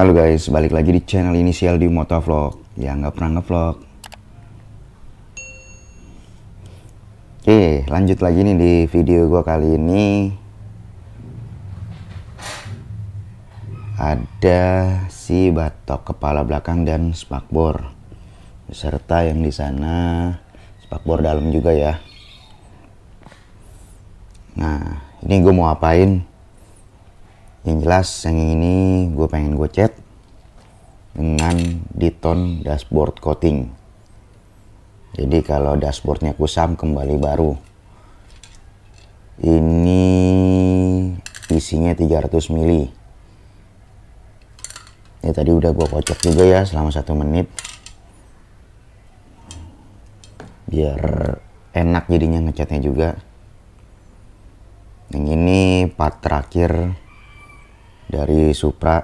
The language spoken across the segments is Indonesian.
Halo guys, balik lagi di channel Initial D Motovlog yang nggak pernah ngevlog. Oke, lanjut lagi nih di video gue kali ini. Ada si batok kepala belakang dan spakbor, beserta yang di sana spakbor dalam juga ya. Nah, ini gue mau apain? Yang jelas yang ini gue pengen gue cat dengan Diton Dashboard Coating. Jadi kalau dashboardnya kusam kembali baru. Ini isinya 300 ml. Ini tadi udah gue kocok juga ya selama 1 menit. Biar enak jadinya ngecatnya juga. Yang ini part terakhir dari Supra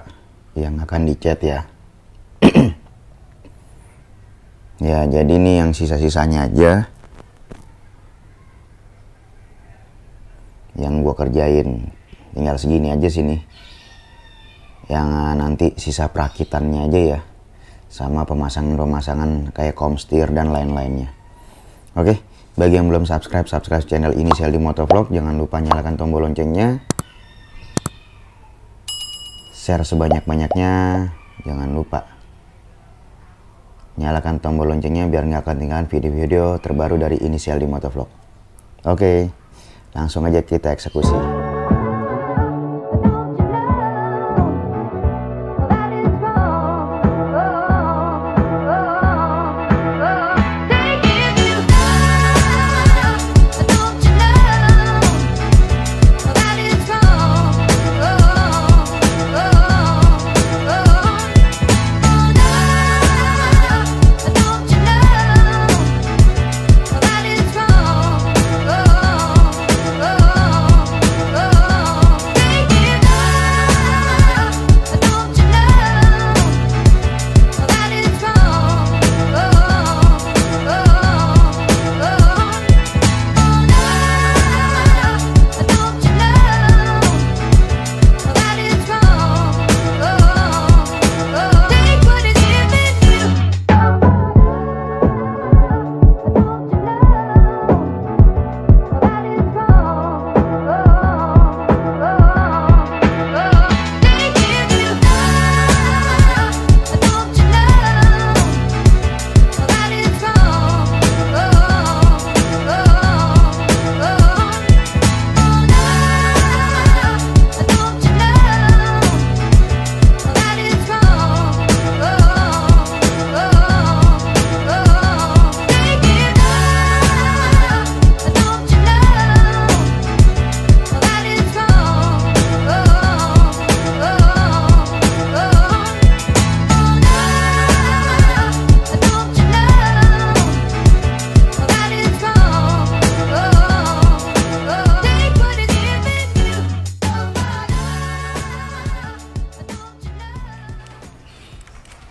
yang akan dicat ya. Ya, jadi ini yang sisa-sisanya aja yang gua kerjain, tinggal segini aja sini. Yang nanti sisa perakitannya aja ya, sama pemasangan-pemasangan kayak komstir dan lain-lainnya. Oke, bagi yang belum subscribe channel Inisial D Motovlog, jangan lupa nyalakan tombol loncengnya. Share sebanyak-banyaknya, jangan lupa nyalakan tombol loncengnya biar nggak ketinggalan video-video terbaru dari Inisial D Motovlog. Oke, langsung aja kita eksekusi.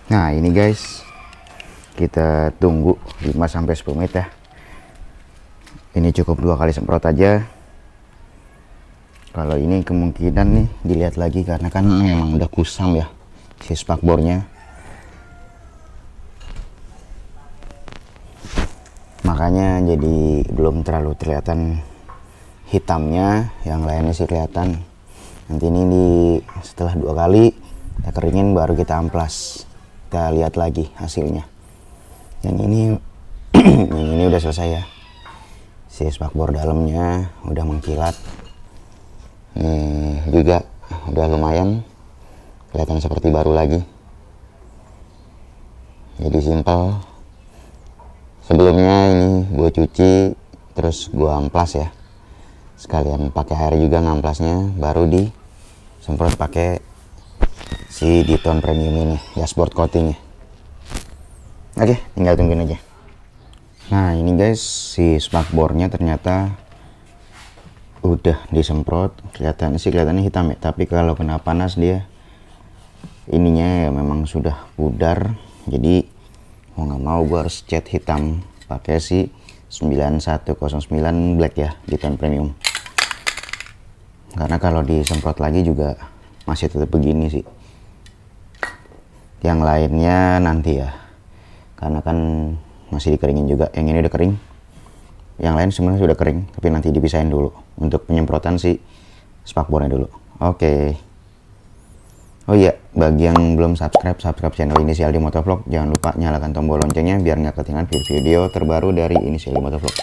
Nah, ini guys, kita tunggu 5-10 menit ya. Ini cukup 2 kali semprot aja. Kalau ini kemungkinan nih dilihat lagi karena kan memang udah kusam ya si spakbornya. Makanya jadi belum terlalu kelihatan hitamnya, yang lainnya sih kelihatan. Nanti ini setelah 2 kali kita keringin baru kita amplas. Kita lihat lagi hasilnya. Yang ini yang ini udah selesai ya, si spakbor dalamnya udah mengkilat. Juga udah lumayan kelihatan seperti baru lagi. Jadi simpel. Sebelumnya ini gue cuci terus gue amplas ya, sekalian pakai air juga ngamplasnya, baru disemprot pakai si Diton Premium ini, dashboard coatingnya. Oke, tinggal tungguin aja. Nah, ini guys, si spakbornya ternyata udah disemprot. Kelihatannya hitam ya, tapi kalau kena panas dia ininya ya memang sudah pudar. Jadi mau nggak mau gue harus cat hitam pakai si 9109 Black ya, Diton Premium. Karena kalau disemprot lagi juga masih tetap begini sih. yang lainnya nanti ya, karena kan masih dikeringin juga. Yang ini udah kering, yang lain sebenarnya sudah kering, tapi nanti dipisahin dulu untuk penyemprotan si spakbornya dulu. Oke. Oh iya, bagi yang belum subscribe channel Initial D Motovlog, jangan lupa nyalakan tombol loncengnya biar nggak ketinggalan video terbaru dari Initial D Motovlog.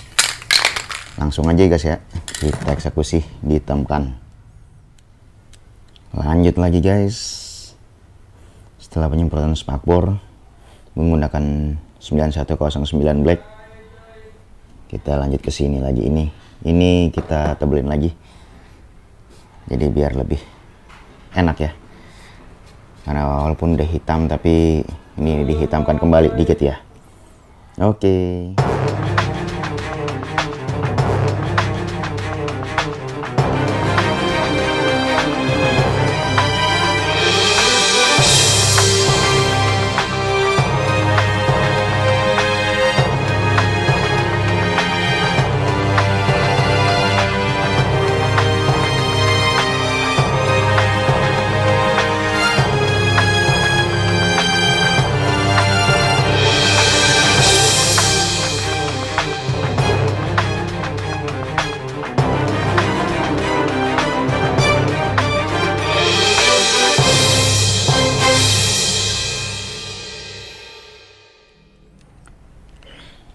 Langsung aja guys ya, kita eksekusi ditemkan. Lanjut lagi guys. Setelah penyemprotan spakbor menggunakan 9109 Black, kita lanjut ke sini lagi. Ini kita tebelin lagi, jadi biar lebih enak ya. Karena walaupun udah hitam, tapi ini dihitamkan kembali dikit ya. Oke.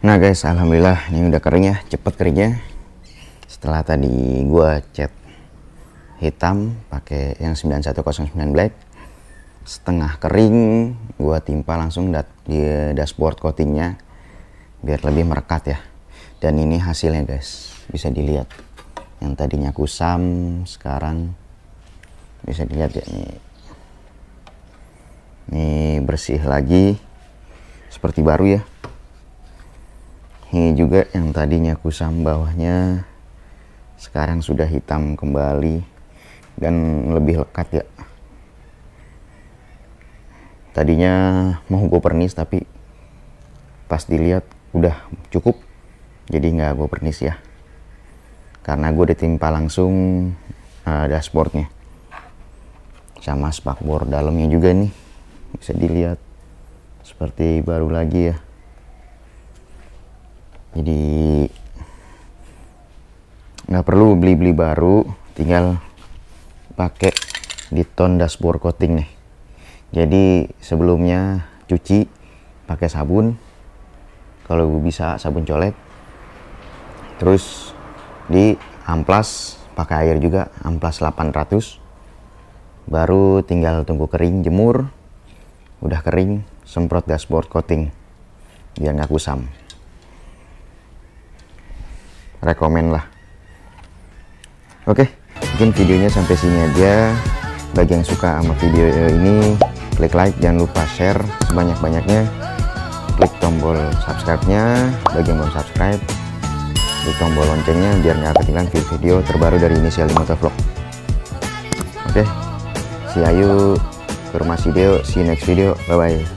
Nah guys, alhamdulillah ini udah kering ya, cepet keringnya. Setelah tadi gua cat hitam pakai yang 9109 Black, setengah kering gua timpa langsung di dashboard coatingnya biar lebih merekat ya. Dan ini hasilnya guys, bisa dilihat yang tadinya kusam sekarang bisa dilihat ya, nih bersih lagi seperti baru ya. Ini juga yang tadinya kusam bawahnya sekarang sudah hitam kembali dan lebih lekat ya. Tadinya mau gue pernis tapi pas dilihat udah cukup, jadi nggak gue pernis ya, karena gue ditimpa langsung dashboardnya sama spakbor dalamnya juga. Nih bisa dilihat seperti baru lagi ya. Jadi nggak perlu beli baru, tinggal pakai Diton Dashboard Coating nih. Jadi sebelumnya cuci pakai sabun, kalau bisa sabun colek, terus di amplas pakai air juga, amplas 800, baru tinggal tunggu kering, jemur, udah kering semprot dashboard coating biar nggak kusam. Rekomen lah. Oke, mungkin videonya sampai sini aja. Bagi yang suka sama video ini, klik like, jangan lupa share sebanyak-banyaknya. Klik tombol subscribe-nya. Bagi yang belum subscribe, klik tombol loncengnya biar nggak ketinggalan video terbaru dari Initial D Motovlog. Oke, see you. Kurma video, see you next video. Bye-bye.